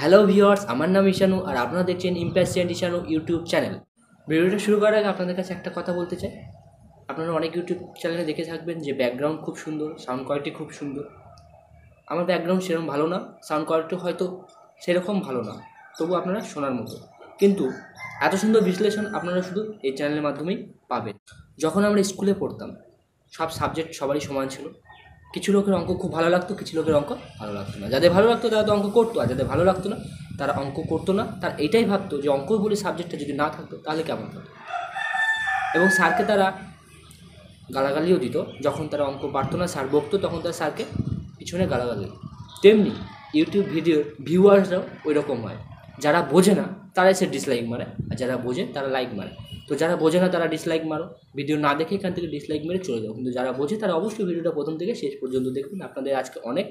Hello viewers, আমার নাম ইশানু আর আপনারা দেখছেন ইমপ্যাশিয়েন্ট ইশানু ইউটিউব চ্যানেল। ভিডিওটা শুরু করার আগে আপনাদের কাছে একটা কথা বলতে চাই। আপনারা অনেক ইউটিউব চ্যানেলে দেখে থাকবেন যে ব্যাকগ্রাউন্ড খুব সুন্দর, সাউন্ড কোয়ালিটি খুব সুন্দর। আমার ব্যাকগ্রাউন্ড সেরকম ভালো না, সাউন্ড কোয়ালিটি হয়তো সেরকম ভালো না, তবু আপনারা শোনার মতো। কিন্তু এত সুন্দর বিশ্লেষণ আপনারা শুধু এই চ্যানেলের মাধ্যমেই পাবেন। যখন আমরা স্কুলে পড়তাম সব সাবজেক্ট সবারই সমান ছিল। কিছু লোকের অঙ্ক খুব ভালো লাগতো, কিছু লোকের অঙ্ক ভালো লাগতো না। যাদের ভালো লাগতো তারা তো অঙ্ক করতো, আর যাদের ভালো লাগতো না তারা অঙ্ক করতো না। তারা এটাই ভাবতো যে অঙ্ক বলে সাবজেক্টটা যদি না থাকতো তাহলে কেমন হতো, এবং স্যারকে তারা গালাগালিও দিত। যখন তারা অঙ্ক পারতো না, স্যার বকতো, তখন তারা স্যারকে পিছনে গালাগালি। তেমনি ইউটিউব ভিডিওর ভিউয়ার্সরাও ওই রকম হয়। যারা বোঝে না তারাই সে ডিসলাইক মারে, আর যারা বোঝে তারা লাইক মারে। তো যারা বোঝে না তারা ডিসলাইক মারো, ভিডিও না দেখে এখান থেকে ডিসলাইক মেরে চলে যাও। কিন্তু যারা বোঝে তারা অবশ্যই ভিডিওটা প্রথম থেকে শেষ পর্যন্ত দেখবেন। আপনাদের আজকে অনেক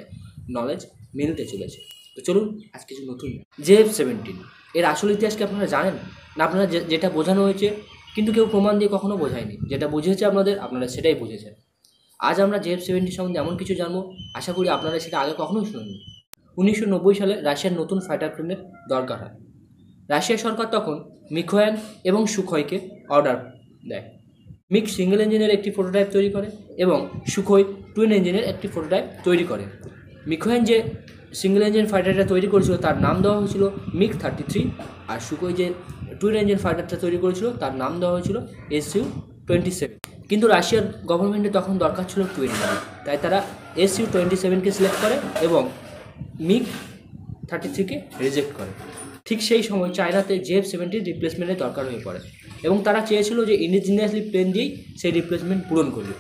নলেজ মিলতে চলেছে। তো চলুন আজ কিছু নতুন JF-17 এর আসল ইতিহাসকে আপনারা জানেন না। আপনারা যেটা বোঝানো হয়েছে কিন্তু কেউ প্রমাণ দিয়ে কখনো বোঝায়নি, যেটা বুঝিয়েছে আপনাদের আপনারা সেটাই বুঝেছেন। আজ আমরা JF-17 সম্বন্ধে এমন কিছু জানবো, আশা করি আপনারা সেটা আগে কখনোই শুনেননি। 1990 সালে রাশিয়ার নতুন ফাইটার প্লেনের দরকার হয়। রাশিয়া সরকার তখন মিখোয়ান এবং সুখোইকে অর্ডার দেয়। মিক সিঙ্গেল ইঞ্জিনের একটি প্রোটোটাইপ তৈরি করে এবং সুখোই টুইন ইঞ্জিনের একটি প্রোটোটাইপ তৈরি করে। মিখোয়ান যে সিঙ্গেল ইঞ্জিন ফাইটারটা তৈরি করেছিল তার নাম দেওয়া হয়েছিল MiG-33, আর সুখোই যে টুইন ইঞ্জিন ফাইটারটা তৈরি করেছিল তার নাম দেওয়া হয়েছিল SU-27। কিন্তু রাশিয়ার গভর্নমেন্টে তখন দরকার ছিল টুইন ইঞ্জিন, তাই তারা SU-27কে সিলেক্ট করে এবং MiG-33কে রিজেক্ট করে। ঠিক সেই সময় চায়নাতে JF-17 রিপ্লেসমেন্টের দরকার হয়ে পড়ে এবং তারা চেয়েছিল যে ইন্ডিজিনিয়াসলি প্লেন দিয়েই সেই রিপ্লেসমেন্ট পূরণ করবে।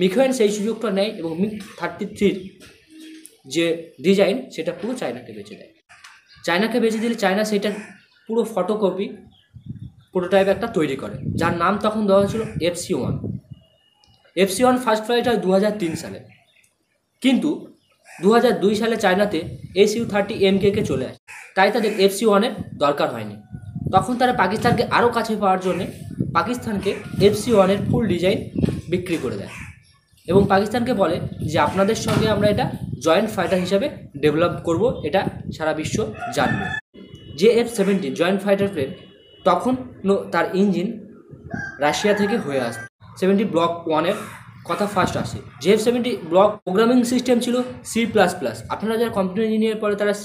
মিখোয়ান সেই সুযোগটা নেয় এবং MiG-33র যে ডিজাইন সেটা পুরো চায়নাকে বেচে দেয়। চায়নাকে বেচে দিলে চায়না সেটার পুরো ফটোকপি প্রোটোটাইপ একটা তৈরি করে, যার নাম তখন দেওয়া হয়েছিল FC-1। FC-1 ফার্স্ট ফ্লাইট হয় 2003 সালে, কিন্তু 2002 সালে চায়নাতে SU-30MK চলে আসে, তাই তাদের FC-1 দরকার হয়নি। তখন তারা পাকিস্তানকে আরও কাছে পাওয়ার জন্য পাকিস্তানকে FC-1 ফুল ডিজাইন বিক্রি করে দেয় এবং পাকিস্তানকে বলে যে আপনাদের সঙ্গে আমরা এটা জয়েন্ট ফাইটার হিসাবে ডেভেলপ করব, এটা সারা বিশ্ব জানবে। JF-17 জয়েন্ট ফাইটার প্লেন তখন তার ইঞ্জিন রাশিয়া থেকে হয়ে আসে। Block 1 কথা ফার্স্ট আসে। JF-17 ব্লক প্রোগ্রামিং সিস্টেম ছিল C++। আপনারা যারা কম্পিউটার ইঞ্জিনিয়ার পড়ে তারা C++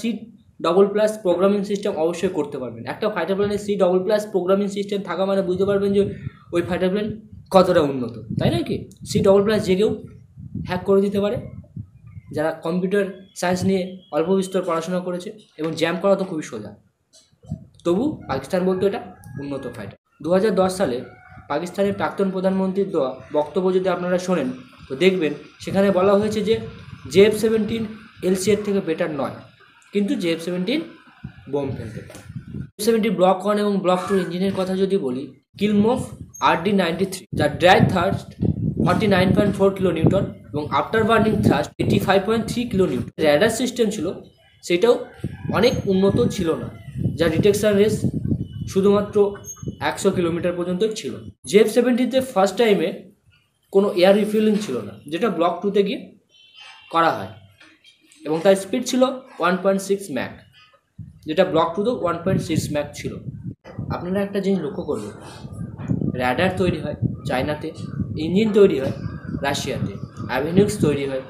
প্রোগ্রামিং সিস্টেম অবশ্যই করতে পারবেন। একটা ফাইটার প্লেনে C++ প্রোগ্রামিং সিস্টেম থাকা মানে বুঝতে পারবেন যে ওই ফাইটার প্লেন কতটা উন্নত, তাই নাকি? C++ যে কেউ হ্যাক করে দিতে পারে, যারা কম্পিউটার সায়েন্স নিয়ে অল্প বিস্তর পড়াশোনা করেছে, এবং জ্যাম করা তো খুবই সোজা। তবু পাকিস্তান বলতো এটা উন্নত ফাইটার। 2010 সালে পাকিস্তানের প্রাক্তন প্রধানমন্ত্রীর দেওয়া বক্তব্য যদি আপনারা শোনেন তো দেখবেন সেখানে বলা হয়েছে যে JF-17 LCR থেকে বেটার নয়, কিন্তু JF-17 বোম ফেলতে পারে। JF-17 Block 1 এবং Block 2 ইঞ্জিনের কথা যদি বলি, কিলমোফ RD-93 যার ড্র্যাগ থার্স্ট 49.4 কিলোনিউটন এবং after burning thrust 85.3 kilonewton. Radar system ছিল সেটাও অনেক উন্নত ছিল না, যার ডিটেকশন রেঞ্জ শুধুমাত্র 100 কিলোমিটার পর্যন্ত ছিল। JF-17 ফার্স্ট টাইমে কোনো এয়ার রিফিলিং ছিল না, যেটা Block 2 গিয়ে করা হয়, এবং তার স্পিড ছিল 1.6 ম্যাক, যেটা Block 2 1.6 ম্যাক ছিল। আপনারা একটা জিনিস লক্ষ্য করবেন, র্যাডার তৈরি হয় চায়নাতে, ইঞ্জিন তৈরি হয় রাশিয়াতে, অ্যাভিনিক্স তৈরি হয়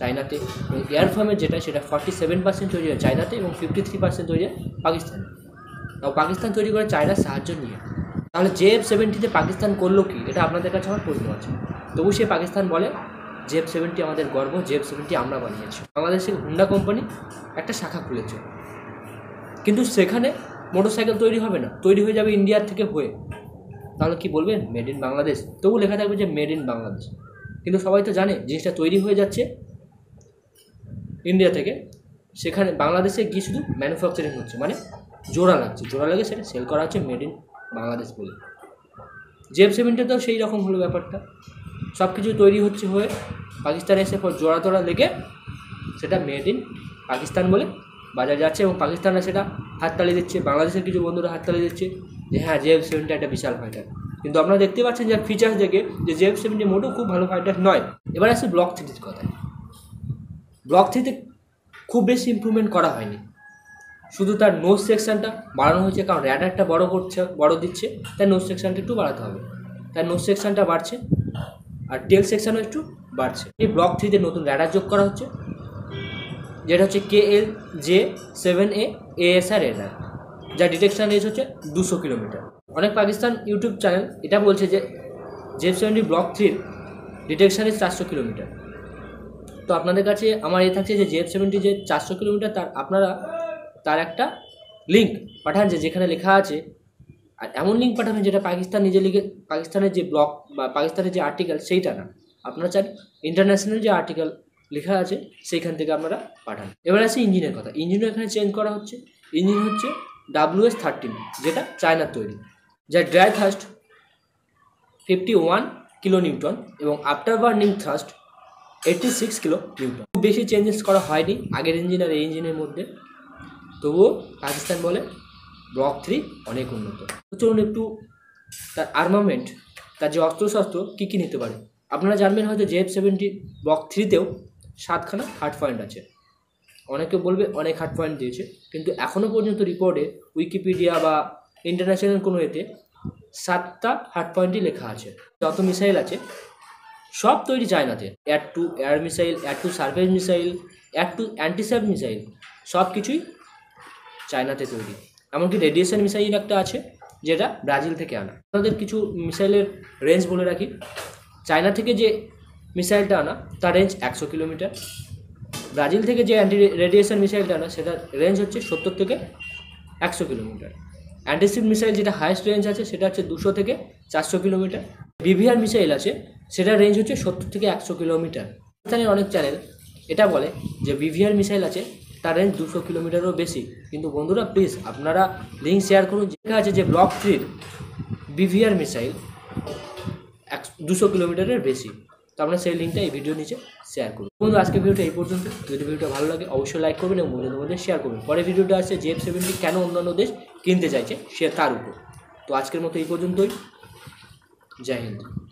চায়নাতে, এবং এয়ারফর্মের যেটা সেটা 47% তৈরি হয় চায়নাতে এবং 53% তৈরি হয় পাকিস্তানে, এবং পাকিস্তান তৈরি করে চায়নার সাহায্য নিয়ে। তাহলে JF-17 পাকিস্তান করলো কি, এটা আপনাদের কাছে আমার প্রশ্ন আছে। তবু সে পাকিস্তান বলে JF-17 আমাদের গর্ব, JF-17 আমরা বানিয়েছি। বাংলাদেশে হুন্ডা কোম্পানি একটা শাখা খুলেছে, কিন্তু সেখানে মোটরসাইকেল তৈরি হবে না, তৈরি হয়ে যাবে ইন্ডিয়ার থেকে হয়ে। তাহলে কি বলবেন মেড ইন বাংলাদেশ? তবু লেখা থাকবে যে মেড ইন বাংলাদেশ, কিন্তু সবাই তো জানে জিনিসটা তৈরি হয়ে যাচ্ছে ইন্ডিয়া থেকে, সেখানে বাংলাদেশে গিয়ে শুধু ম্যানুফ্যাকচারিং হচ্ছে, মানে জোড়া লাগছে, জোড়া লাগে সেটা সেল করা হচ্ছে মেড ইন বাংলাদেশ বলে। JF-17 সেই রকম হলো ব্যাপারটা, সব কিছু তৈরি হচ্ছে হয়ে, পাকিস্তানে এসে পর জোড়া তোড়া লেগে সেটা মেড ইন পাকিস্তান বলে বাজারে যাচ্ছে, এবং পাকিস্তানরা সেটা হাততালি দিচ্ছে। বাংলাদেশের কিছু বন্ধুরা হাততালি দিচ্ছে যে হ্যাঁ JF-17 একটা বিশাল ফাইটার, কিন্তু আপনারা দেখতে পাচ্ছেন যে ফিচার্স দেখে যে JF-17 মোটেও খুব ভালো ফাইটার নয়। এবার আসছে Block 3 কথায়। Block 3 খুব বেশি ইমপ্রুভমেন্ট করা হয়নি, শুধু তার নোজ সেকশনটা বাড়ানো হয়েছে কারণ র্যাডারটা বড় দিচ্ছে তাই নোজ সেকশনটা একটু বাড়াতে হবে, তাই নোজ সেকশনটা বাড়ছে আর টেল সেকশনও একটু বাড়ছে। এই ব্লক থ্রিতে নতুন র্যাডার যোগ করা হচ্ছে যেটা হচ্ছে KLJ 7A ASR র্যাডার, যা ডিটেকশন রেঞ্জ হচ্ছে 200 কিলোমিটার। অনেক পাকিস্তান ইউটিউব চ্যানেল এটা বলছে যে JF-17 ব্লক থ্রির ডিটেকশন রেঞ্জ 400 কিলোমিটার। তো আপনাদের কাছে আমার এ থাকছে যে JF-17 যে 400 কিলোমিটার তার আপনারা তার একটা লিঙ্ক পাঠান যেখানে লেখা আছে, আর এমন লিঙ্ক পাঠাবেন যেটা পাকিস্তান নিজে লিখে পাকিস্তানের যে ব্লক বা পাকিস্তানের যে আর্টিকেল সেইটা না, আপনারা চান ইন্টারন্যাশনাল যে আর্টিকেল লেখা আছে সেইখান থেকে আপনারা পাঠান। এবার আছে ইঞ্জিনের কথা, ইঞ্জিনও এখানে চেঞ্জ করা হচ্ছে। ইঞ্জিন হচ্ছে WS13, যেটা চায়নার তৈরি, যা ড্রাই থ্রাস্ট 51 কিলো নিউটন এবং after burning thrust 86 kilo newton. খুব বেশি চেঞ্জেস করা হয়নি আগের ইঞ্জিন আর এই ইঞ্জিনের মধ্যে, তবুও পাকিস্তান বলে ব্লক থ্রি অনেক উন্নত। চলুন একটু তার আর্মামেন্ট, তার যে অস্ত্রশস্ত্র কী কী নিতে পারে। আপনারা জানবেন হয়তো JF-17 ব্লক থ্রিতেও 7খানা হার্ড পয়েন্ট আছে। অনেকে বলবে অনেক হার্ড পয়েন্ট দিয়েছে, কিন্তু এখনও পর্যন্ত রিপোর্টে উইকিপিডিয়া বা ইন্টারন্যাশনাল কোনো এতে 7টা হার্ড পয়েন্টই লেখা আছে। যত মিসাইল আছে সব তৈরি চায়নাতে, air to air missile, air to surface missile, air to antiship missile, সব কিছুই চায়নাতে তৈরি। এমনকি রেডিয়েশন মিসাইল একটা আছে যেটা ব্রাজিল থেকে আনা। আপনাদের কিছু মিসাইলের রেঞ্জ বলে রাখি। চায়না থেকে যে মিসাইলটা আনা তার রেঞ্জ 100 কিলোমিটার, ব্রাজিল থেকে যে রেডিয়েশন মিসাইলটা আনা সেটার রেঞ্জ হচ্ছে 70 থেকে 100 কিলোমিটার। অ্যান্টিসিপ মিসাইল যেটা হাইয়েস্ট রেঞ্জ আছে সেটা হচ্ছে 200 থেকে 400 কিলোমিটার। বিভিআর মিসাইল আছে সেটার রেঞ্জ হচ্ছে 70 থেকে 100 কিলোমিটার। পাকিস্তানের অনেক চ্যানেল এটা বলে যে বিভিআর মিসাইল আছে তার রেঞ্জ 200 কিলোমিটারও বেশি, কিন্তু বন্ধুরা প্লিজ আপনারা লিঙ্ক শেয়ার করুন। যেটা আছে যে ব্লক থ্রির বিভিআর মিসাইল 200 কিলোমিটারের বেশি, তো আপনারা সেই লিঙ্কটা এই ভিডিও নিচে শেয়ার করুন। বন্ধু আজকে ভিডিওটা এই পর্যন্ত। যদি ভিডিওটা ভালো লাগে অবশ্যই লাইক করবেন এবং বন্ধুদের মধ্যে শেয়ার করবেন। পরে ভিডিওটা আছে JF-17 কেন অন্যান্য দেশ কিনতে চাইছে সে তার উপর। তো আজকের মতো এই পর্যন্তই। জয় হিন্দ।